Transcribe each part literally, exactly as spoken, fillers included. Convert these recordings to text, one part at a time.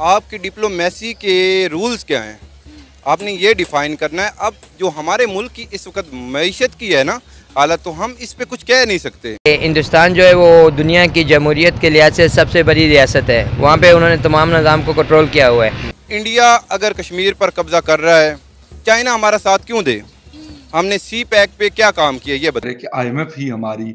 आपकी डिप्लोमेसी के रूल्स क्या हैं, आपने ये डिफ़ाइन करना है। अब जो हमारे मुल्क की इस वक्त मैशत की है ना हालत, तो हम इस पे कुछ कह नहीं सकते। हिंदुस्तान जो है वो दुनिया की जमहूरियत के लिहाज से सबसे बड़ी रियासत है, वहाँ पे उन्होंने तमाम निज़ाम को कंट्रोल किया हुआ है। इंडिया अगर कश्मीर पर कब्जा कर रहा है, चाइना हमारा साथ क्यों दे? हमने सी पैक पे क्या काम किया ये बताइए कि आई एम एफ ही हमारी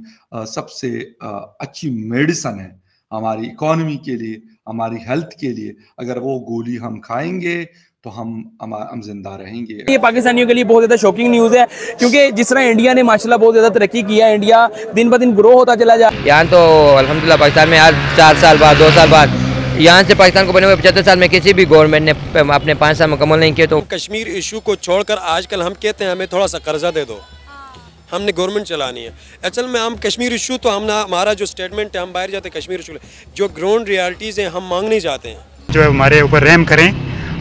सबसे अच्छी मेडिसन है हमारी इकोनॉमी के लिए, हमारी हेल्थ के लिए। अगर वो गोली हम खाएंगे तो हम हम जिंदा रहेंगे। ये पाकिस्तानियों के लिए बहुत ज़्यादा शॉकिंग न्यूज़ है, क्योंकि जिस तरह इंडिया ने माशाल्लाह बहुत ज़्यादा तरक्की किया है, इंडिया दिन ब दिन ग्रो होता चला जा। यहाँ तो अल्हम्दुलिल्लाह पाकिस्तान में आज चार साल बाद, दो साल बाद यहाँ से पाकिस्तान को बने हुए पचहत्तर साल में किसी भी गवर्नमेंट ने अपने पाँच साल मुकम्मल नहीं किए। तो कश्मीर इशू को छोड़कर आजकल हम कहते हैं हमें थोड़ा सा कर्जा दे दो, हमने गवर्नमेंट चलानी है। असल में हम कश्मीर इशू तो हम हमारा जो स्टेटमेंट है, हम बाहर जाते हैं कश्मीर इशू जो ग्राउंड रियलिटीज़ हैं हम मांग नहीं जाते हैं। जो है हमारे ऊपर रहम करें,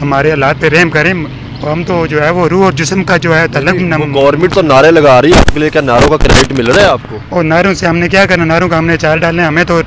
हमारे हालात पे रहम करें। हम तो जो है वो रूह और जिस्म का जो है तलब। गवर्नमेंट तो नारे लगा रही है, आपके लिए क्या नारों का क्रेडिट मिल रहा है आपको? और नारों से हमने क्या करना, नारों का हमने चार डालना है, हमें तो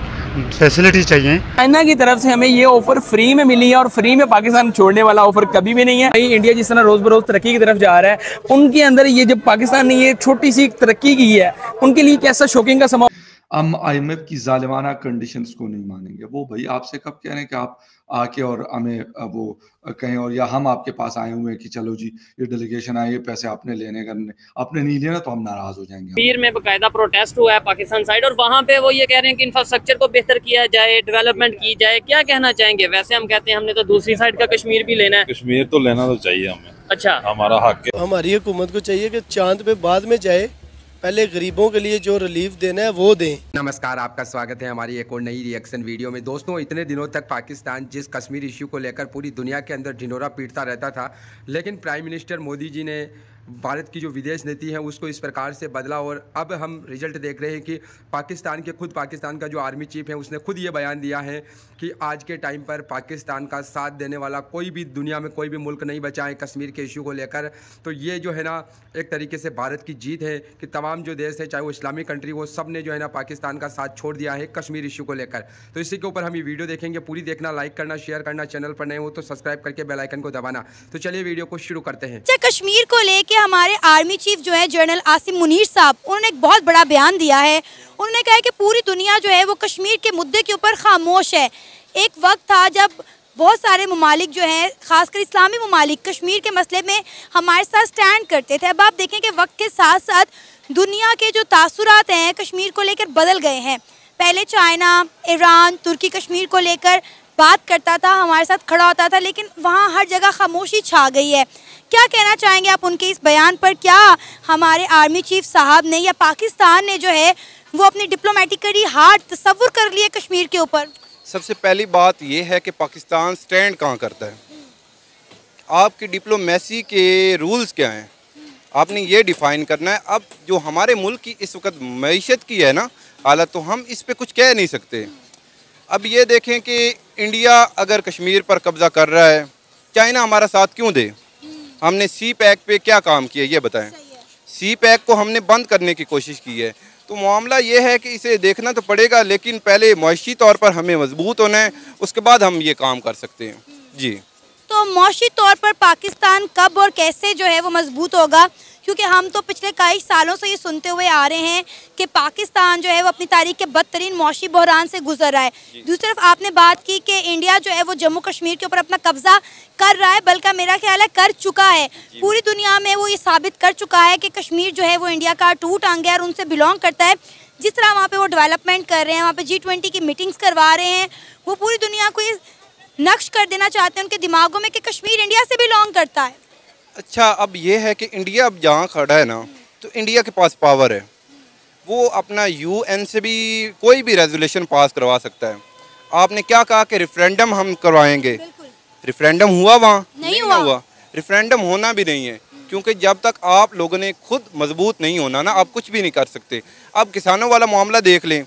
फैसिलिटी चाहिए। चाइना की तरफ से हमें ये ऑफर फ्री में मिली है और फ्री में पाकिस्तान छोड़ने वाला ऑफर कभी भी नहीं है। इंडिया जिस तरह रोज बरोज तरक्की की तरफ जा रहा है, उनके अंदर ये जब पाकिस्तान ने ये छोटी सी तरक्की की है, उनके लिए कैसा शॉकिंग का समा। हम आई एम एफ की जालिमाना कंडीशंस को नहीं मानेंगे। वो भाई आपसे कब कह रहे हैं कि आप आके और हमें वो कहें, और या हम आपके पास आए हुए हैं कि चलो जी ये डेलीगेशन आए, ये पैसे आपने लेने करने, आपने नहीं लेना तो हम नाराज हो जाएंगे। कश्मीर में बकायदा प्रोटेस्ट हुआ है पाकिस्तान साइड, और वहाँ पे वो ये कह रहे हैं कि इंफ्रास्ट्रक्चर को बेहतर किया जाए, डेवलपमेंट की जाए। क्या कहना चाहेंगे? वैसे हम कहते हैं हमने तो दूसरी साइड का कश्मीर भी लेना है। कश्मीर तो लेना तो चाहिए हमें, अच्छा हमारा हक है। हमारी हुकूमत को चाहिए कि चांद पे बाद में जाए, पहले गरीबों के लिए जो रिलीफ देना है वो दें। नमस्कार, आपका स्वागत है हमारी एक और नई रिएक्शन वीडियो में। दोस्तों, इतने दिनों तक पाकिस्तान जिस कश्मीर इश्यू को लेकर पूरी दुनिया के अंदर ढिंढोरा पीटता रहता था, लेकिन प्राइम मिनिस्टर मोदी जी ने भारत की जो विदेश नीति है उसको इस प्रकार से बदला, और अब हम रिजल्ट देख रहे हैं कि पाकिस्तान के खुद पाकिस्तान का जो आर्मी चीफ है उसने खुद ये बयान दिया है कि आज के टाइम पर पाकिस्तान का साथ देने वाला कोई भी दुनिया में कोई भी मुल्क नहीं बचा है कश्मीर के इशू को लेकर। तो ये जो है ना एक तरीके से भारत की जीत है कि तमाम जो देश है चाहे वो इस्लामिक कंट्री, वो सब ने जो है ना पाकिस्तान का साथ छोड़ दिया है कश्मीर इशू को लेकर। तो इसी के ऊपर हम ये वीडियो देखेंगे, पूरी देखना, लाइक करना, शेयर करना, चैनल पर नए हो तो सब्सक्राइब करके बेल आइकन को दबाना। तो चलिए वीडियो को शुरू करते हैं। कश्मीर को लेकर हमारे आर्मी चीफ जो है जनरल आसिम मुनीर साहब, उन्होंने एक बहुत बड़ा बयान दिया है। उन्होंने कहा है कि पूरी दुनिया जो है वो कश्मीर के मुद्दे के ऊपर खामोश है। एक वक्त था जब बहुत सारे ममालिक जो हैं, खासकर इस्लामी ममालिक, कश्मीर के मसले में हमारे साथ स्टैंड करते थे। अब आप देखें कि वक्त के साथ साथ दुनिया के जो तासुरात हैं कश्मीर को लेकर बदल गए हैं। पहले चाइना, ईरान, तुर्की कश्मीर को लेकर बात करता था, हमारे साथ खड़ा होता था, लेकिन वहाँ हर जगह खामोशी छा गई है। क्या कहना चाहेंगे आप उनके इस बयान पर? क्या हमारे आर्मी चीफ साहब ने या पाकिस्तान ने जो है वो अपनी डिप्लोमेटिकली हार्ड तस्वुर कर लिए कश्मीर के ऊपर? सबसे पहली बात यह है कि पाकिस्तान स्टैंड कहाँ करता है, आपकी डिप्लोमेसी के रूल्स क्या हैं, आपने ये डिफ़ाइन करना है। अब जो हमारे मुल्क की इस वक्त मैशत की है ना हालत, तो हम इस पर कुछ कह नहीं सकते। अब ये देखें कि इंडिया अगर कश्मीर पर कब्ज़ा कर रहा है, चाइना हमारा साथ क्यों दे? हमने सी पैक पे क्या काम किया ये बताएं। सी पैक को हमने बंद करने की कोशिश की है। तो मामला ये है कि इसे देखना तो पड़ेगा, लेकिन पहले मौशी तौर पर हमें मजबूत होना है, उसके बाद हम ये काम कर सकते हैं। जी, तो मौशी तौर पर पाकिस्तान कब और कैसे जो है वो मजबूत होगा? क्योंकि हम तो पिछले कई सालों से ये सुनते हुए आ रहे हैं कि पाकिस्तान जो है वो अपनी तारीख के बदतरीन मौशी बहरान से गुजर रहा है। दूसरी तरफ आपने बात की कि इंडिया जो है वो जम्मू कश्मीर के ऊपर अपना कब्जा कर रहा है, बल्कि मेरा ख्याल है कर चुका है। पूरी दुनिया में वो ये साबित कर चुका है कि कश्मीर जो है वो इंडिया का टूट अंग है और उनसे बिलोंग करता है। जिस तरह वहाँ पर वो डेवलपमेंट कर रहे हैं, वहाँ पर जी ट्वेंटी की मीटिंग्स करवा रहे हैं, वो पूरी दुनिया को ये नक्श कर देना चाहते हैं उनके दिमागों में कि कश्मीर इंडिया से बिलोंग करता है। अच्छा, अब ये है कि इंडिया अब जहाँ खड़ा है ना, तो इंडिया के पास पावर है, वो अपना यूएन से भी कोई भी रेजोल्यूशन पास करवा सकता है। आपने क्या कहा कि रेफरेंडम हम करवाएंगे, रेफरेंडम हुआ वहाँ नहीं, नहीं हुआ, हुआ। रेफरेंडम होना भी नहीं है, क्योंकि जब तक आप लोगों ने खुद मजबूत नहीं होना ना, आप कुछ भी नहीं कर सकते। आप किसानों वाला मामला देख लें,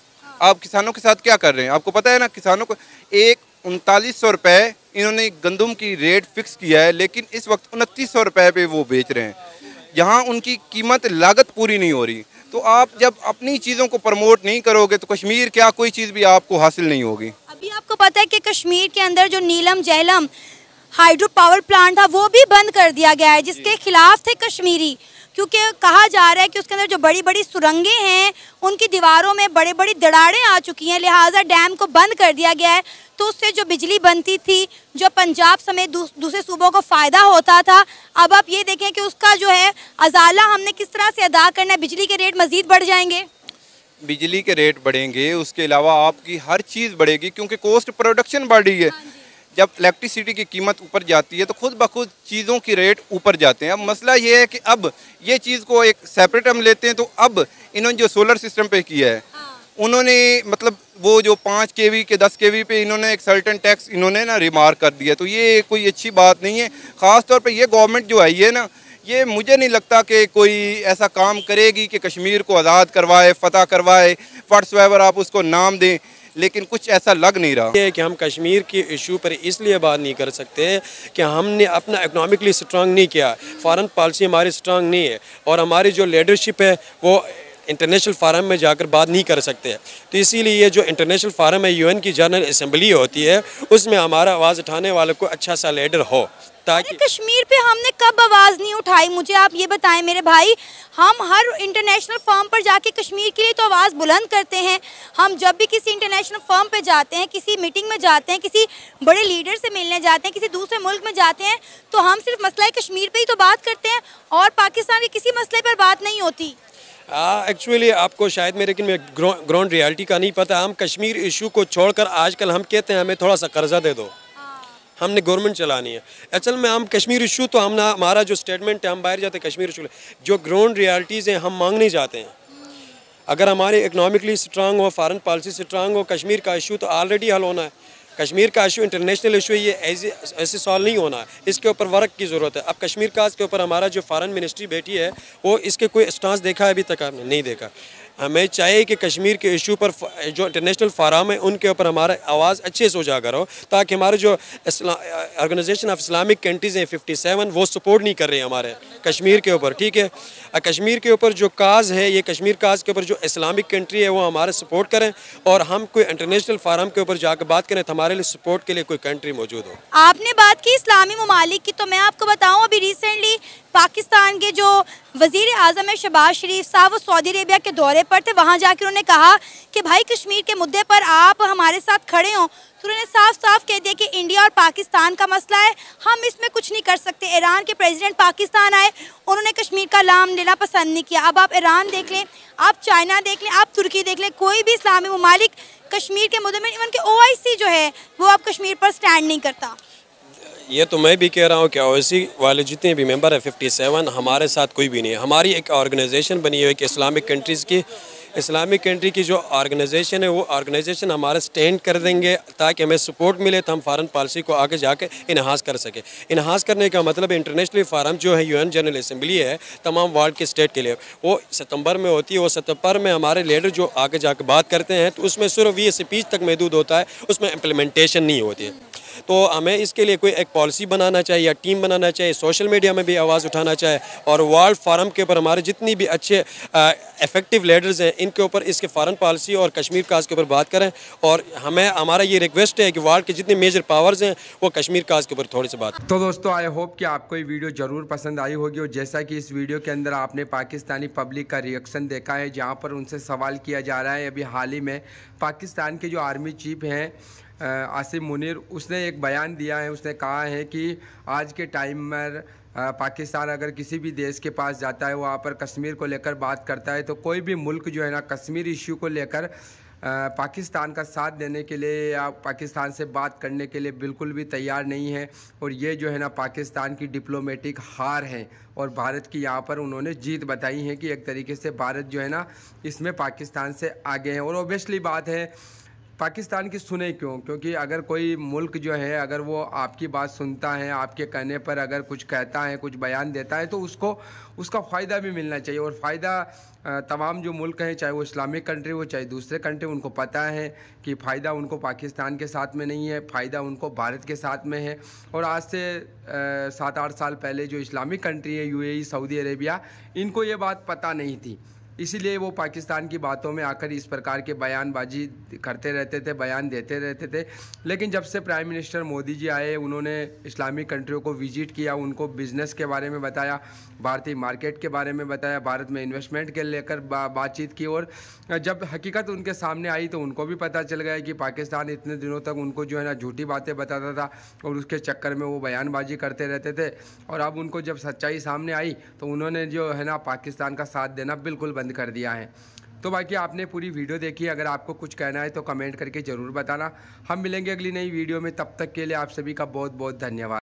आप किसानों के साथ क्या कर रहे हैं, आपको पता है ना, किसानों को एक उनतालीस सौ रुपये इन्होंने गंदम की रेट फिक्स किया है, लेकिन इस वक्त उनतीस सौ रुपये पे वो बेच रहे हैं। यहाँ उनकी कीमत लागत पूरी नहीं हो रही। तो आप जब अपनी चीज़ों को प्रमोट नहीं करोगे तो कश्मीर क्या कोई चीज़ भी आपको हासिल नहीं होगी। अभी आपको पता है कि कश्मीर के अंदर जो नीलम झेलम हाइड्रो पावर प्लांट था वो भी बंद कर दिया गया है, जिसके खिलाफ थे कश्मीरी, क्योंकि कहा जा रहा है कि उसके अंदर जो बड़ी बड़ी सुरंगें हैं उनकी दीवारों में बड़े बड़ी दरारें आ चुकी हैं, लिहाजा डैम को बंद कर दिया गया है। तो उससे जो बिजली बनती थी, जो पंजाब समेत दूसरे सूबों को फ़ायदा होता था, अब आप ये देखें कि उसका जो है अजाला हमने किस तरह से अदा करना है। बिजली के रेट मज़ीद बढ़ जाएंगे, बिजली के रेट बढ़ेंगे, उसके अलावा आपकी हर चीज़ बढ़ेगी क्योंकि कॉस्ट प्रोडक्शन बढ़ रही है। जब इलेक्ट्रिसिटी की कीमत ऊपर जाती है तो खुद ब खुद चीज़ों की रेट ऊपर जाते हैं। अब मसला ये है कि अब ये चीज़ को एक सेपरेट हम लेते हैं, तो अब इन्होंने जो सोलर सिस्टम पे किया है, उन्होंने मतलब वो जो पाँच केवी के दस केवी पे इन्होंने एक सर्टन टैक्स इन्होंने ना रिमार्क कर दिया, तो ये कोई अच्छी बात नहीं है। ख़ास तौर पर ये गवर्नमेंट जो आई है ना, ये मुझे नहीं लगता कि कोई ऐसा काम करेगी कि कश्मीर को आज़ाद करवाए, फ़तह करवाए, व्हाट्सएवर आप उसको नाम दें, लेकिन कुछ ऐसा लग नहीं रहा है। कि हम कश्मीर के इशू पर इसलिए बात नहीं कर सकते कि हमने अपना इकोनॉमिकली स्ट्रांग नहीं किया, फॉरेन पॉलिसी हमारी स्ट्रांग नहीं है और हमारी जो लीडरशिप है वो इंटरनेशनल फारम में जाकर बात नहीं कर सकते। तो इसीलिए जो इंटरनेशनल फारम है, यूएन की जनरल असम्बली होती है, उसमें हमारा आवाज़ उठाने वाले को अच्छा सा लीडर हो। ताकि कश्मीर पे हमने कब आवाज़ नहीं उठाई, मुझे आप ये बताएं मेरे भाई। हम हर इंटरनेशनल फर्म पर जाके कश्मीर के लिए तो आवाज़ बुलंद करते हैं। हम जब भी किसी इंटरनेशनल फर्म पे जाते हैं, किसी मीटिंग में जाते हैं, किसी बड़े लीडर से मिलने जाते हैं, किसी दूसरे मुल्क में जाते हैं, तो हम सिर्फ मसला कश्मीर पर ही तो बात करते हैं और पाकिस्तान के किसी मसले पर बात नहीं होती। एक्चुअली uh, आपको शायद मेरे लेकिन ग्राउंड रियलिटी का नहीं पता। हम कश्मीर इशू को छोड़कर आजकल हम कहते हैं हमें थोड़ा सा कर्जा दे दो, हमने गवर्नमेंट चलानी है। असल में हम कश्मीर इशू तो हम ना, हमारा जो स्टेटमेंट है हम बाहर जाते हैं कश्मीर इशू, जो ग्राउंड रियलिटीज़ हैं हम मांगने जाते हैं। अगर हमारे इकोनॉमिकली स्ट्रांग हो, फॉरेन पॉलिसी स्ट्रांग हो, कश्मीर का इशू तो ऑलरेडी हल होना है। कश्मीर का इशू इंटरनेशनल इशू है, ये ऐसे ऐसे सॉल्व नहीं होना, इसके ऊपर वर्क की ज़रूरत है। अब कश्मीर काज के ऊपर हमारा जो फॉरेन मिनिस्ट्री बैठी है वो इसके कोई स्टांस देखा है अभी तक आपने नहीं देखा। हमें चाहिए कि कश्मीर के इशू पर जो इंटरनेशनल फाराम है उनके ऊपर हमारा आवाज़ अच्छे से उजागर हो, ताकि हमारे जो ऑर्गेनाइजेशन ऑफ इस्लामिक कंट्रीज़ हैं फिफ्टी सेवन, वो सपोर्ट नहीं कर रहे हैं हमारे कश्मीर के ऊपर। ठीक है, कश्मीर के ऊपर जो काज है, ये कश्मीर काज के ऊपर जो इस्लामिक कंट्री है वो हमारे सपोर्ट करें और हम कोई इंटरनेशनल फाराम के ऊपर जाकर बात करें तो हमारे लिए सपोर्ट के लिए कोई कंट्री मौजूद हो। आपने बात की इस्लामी ममालिक की, तो मैं आपको बताऊँ अभी रिसेंटली पाकिस्तान के जो वज़ीर आज़म है शहबाज शरीफ साहब, वो सऊदी अरेबिया के दौरे पर थे। वहाँ जाकर उन्होंने कहा कि भाई कश्मीर के मुद्दे पर आप हमारे साथ खड़े हों, तो उन्होंने साफ साफ कह दिया कि इंडिया और पाकिस्तान का मसला है, हम इसमें कुछ नहीं कर सकते। ईरान के प्रेसिडेंट पाकिस्तान आए, उन्होंने कश्मीर का नाम लेना पसंद नहीं किया। अब आप ईरान देख लें, आप चाइना देख लें, आप तुर्की देख लें, कोई भी इस्लामी ममालिक कश्मीर के मुद्दे में, इवन के ओ आई सी जो है वो अब कश्मीर पर स्टैंड नहीं करता। ये तो मैं भी कह रहा हूँ कि ओ आई सी वाले जितने भी मेंबर है फिफ्टी सेवन, हमारे साथ कोई भी नहीं है। हमारी एक ऑर्गेनाइजेशन बनी हुई कि इस्लामिक कंट्रीज़ की, इस्लामिक कंट्री की जो ऑर्गेनाइजेशन है वो ऑर्गेनाइजेशन हमारे स्टैंड कर देंगे ताकि हमें सपोर्ट मिले, तो हम फॉरेन पॉलिसी को आगे जाके इन्हांस कर सके। इन्हांस करने का मतलब इंटरनेशनल फारम जो है यूएन जनरल असम्बली है तमाम वर्ल्ड के स्टेट के लिए, वो सितंबर में होती है। वो सितंबर में हमारे लीडर जो आगे जाके बात करते हैं तो उसमें सिर्फ ये स्पीच तक महदूद होता है, उसमें इम्प्लीमेंटेशन नहीं होती है। तो हमें इसके लिए कोई एक पॉलिसी बनाना चाहिए या टीम बनाना चाहिए, सोशल मीडिया में भी आवाज़ उठाना चाहिए और वर्ल्ड फारम के ऊपर हमारे जितनी भी अच्छे इफेक्टिव लीडर्स हैं इनके ऊपर इसके फॉरेन पॉलिसी और कश्मीर काज के ऊपर बात करें। और हमें हमारा ये रिक्वेस्ट है कि वर्ल्ड के जितने मेजर पावर्स हैं वो कश्मीर काज के ऊपर थोड़ी सी बात। तो दोस्तों आई होप कि आपको ये वीडियो ज़रूर पसंद आई होगी और जैसा कि इस वीडियो के अंदर आपने पाकिस्तानी पब्लिक का रिएक्शन देखा है, जहाँ पर उनसे सवाल किया जा रहा है। अभी हाल ही में पाकिस्तान के जो आर्मी चीफ हैं आसिम मुनीर, उसने एक बयान दिया है। उसने कहा है कि आज के टाइम में पाकिस्तान अगर किसी भी देश के पास जाता है, वहाँ पर कश्मीर को लेकर बात करता है, तो कोई भी मुल्क जो है ना कश्मीर इश्यू को लेकर पाकिस्तान का साथ देने के लिए या पाकिस्तान से बात करने के लिए बिल्कुल भी तैयार नहीं है। और ये जो है ना पाकिस्तान की डिप्लोमेटिक हार है और भारत की यहाँ पर उन्होंने जीत बताई है कि एक तरीके से भारत जो है ना इसमें पाकिस्तान से आगे है। और ऑब्वियसली बात है पाकिस्तान की सुने क्यों, क्योंकि अगर कोई मुल्क जो है अगर वो आपकी बात सुनता है, आपके कहने पर अगर कुछ कहता है, कुछ बयान देता है, तो उसको उसका फ़ायदा भी मिलना चाहिए। और फ़ायदा तमाम जो मुल्क हैं, चाहे वो इस्लामिक कंट्री हो चाहे दूसरे कंट्री, उनको पता है कि फ़ायदा उनको पाकिस्तान के साथ में नहीं है, फ़ायदा उनको भारत के साथ में है। और आज से सात आठ साल पहले जो इस्लामिक कंट्री है, U A E, Saudi Arabia, इनको ये बात पता नहीं थी। इसीलिए वो पाकिस्तान की बातों में आकर इस प्रकार के बयानबाजी करते रहते थे, बयान देते रहते थे। लेकिन जब से प्राइम मिनिस्टर मोदी जी आए, उन्होंने इस्लामिक कंट्रियों को विजिट किया, उनको बिज़नेस के बारे में बताया, भारतीय मार्केट के बारे में बताया, भारत में इन्वेस्टमेंट के लेकर बा, बातचीत की। और जब हकीकत उनके सामने आई तो उनको भी पता चल गया कि पाकिस्तान इतने दिनों तक उनको जो है ना झूठी बातें बताता था और उसके चक्कर में वो बयानबाजी करते रहते थे। और अब उनको जब सच्चाई सामने आई तो उन्होंने जो है ना पाकिस्तान का साथ देना बिल्कुल बंद कर दिया है। तो बाकी आपने पूरी वीडियो देखी, अगर आपको कुछ कहना है तो कमेंट करके ज़रूर बताना। हम मिलेंगे अगली नई वीडियो में, तब तक के लिए आप सभी का बहुत बहुत धन्यवाद।